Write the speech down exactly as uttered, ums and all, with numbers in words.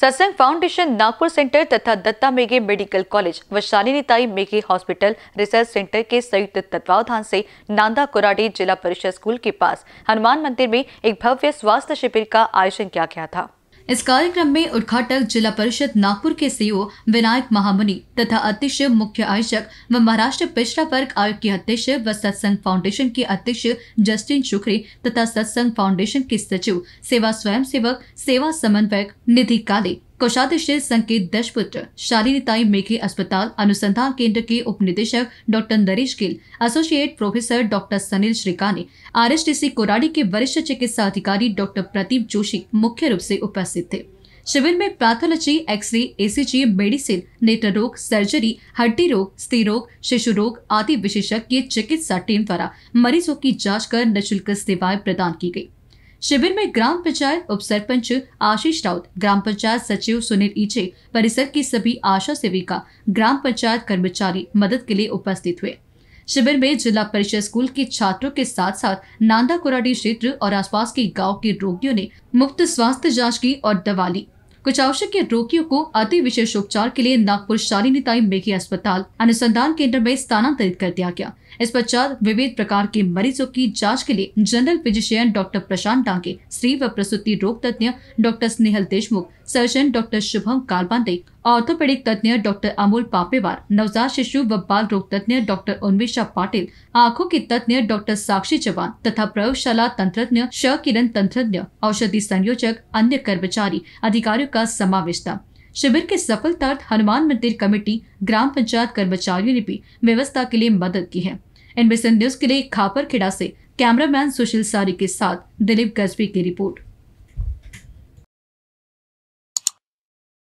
सत्संग foundation Nagpur centre तथा Datta Meghe medical college व Shalinitai Meghe hospital research centre के संयुक्त तत्वावधान से नांदा कोराडी जिला परिषद स्कूल के पास हनुमान मंदिर में एक भव्य स्वास्थ्य शिविर का आयोजन किया गया था। इस कार्यक्रम में उद्घाटक जिला परिषद नागपुर के सीईओ विनायक महामुनि तथा अध्यक्ष मुख्य आयोजक व महाराष्ट्र पिछड़ा वर्ग आयोग के अध्यक्ष व सत्संग फाउंडेशन के अध्यक्ष जस्टिन शुक्री तथा सत्संग फाउंडेशन के सचिव सेवा स्वयंसेवक सेवा समन्वयक निधि काले, कोषाध्यक्ष संकेत दशपुत्र, शालिनीताई मेघे अस्पताल अनुसंधान केंद्र के उपनिदेशक doctor Naresh Gill, associate professor doctor Sunil Shrikane, RSTC Koradi के वरिष्ठ चिकित्सा अधिकारी डॉक्टर प्रदीप जोशी मुख्य रूप से उपस्थित थे। शिविर में पैथोलॉजी, एक्सरे, एसीजी, मेडिसिन, नेत्र रोग, सर्जरी, हड्डी रोग, स्त्री रोग, शिशु रोग आदि विशेषज्ञ चिकित्सा टीम द्वारा मरीजों की जाँच कर निःशुल्क सेवाएं प्रदान की गयी। शिविर में ग्राम पंचायत उप सरपंच आशीष राउत, ग्राम पंचायत सचिव सुनील ईचे, परिसर की सभी आशा सेविका, ग्राम पंचायत कर्मचारी मदद के लिए उपस्थित हुए। शिविर में जिला परिषद स्कूल के छात्रों के साथ साथ नांदा कोराडी क्षेत्र और आसपास के गांव के रोगियों ने मुफ्त स्वास्थ्य जांच की और दवा ली। कुछ आवश्यक रोगियों को अति विशेष उपचार के लिए नागपुर शालिनीताई मेघे अस्पताल अनुसंधान केंद्र में स्थानांतरित कर दिया गया। इस पश्चात विविध प्रकार के मरीजों की जांच के लिए general physician doctor Prashant Dange, स्त्री व प्रसूति रोग तज्ञ doctor Snehal Deshmukh, surgeon doctor Shubham Kalbande, orthopaedic तज्ञ डॉक्टर अमूल पापेवार, नवजात शिशु व बाल रोग तज्ञ डॉक्टर उन्वेशा पाटिल, आंखों के तज्ञ डॉक्टर साक्षी चवान तथा प्रयोगशाला तंत्रज्ञ शरण किरण तंत्रज्ञ, औषधि संयोजक, अन्य कर्मचारी, अधिकारियों का समावेश था। शिविर के सफलतार्थ हनुमान मंदिर कमेटी, ग्राम पंचायत कर्मचारियों ने भी व्यवस्था के लिए मदद की है। आईएनबीसीएन न्यूज के लिए खापरखेड़ा से कैमरामैन सुशील सारिक के साथ दिलीप गजवी की रिपोर्ट।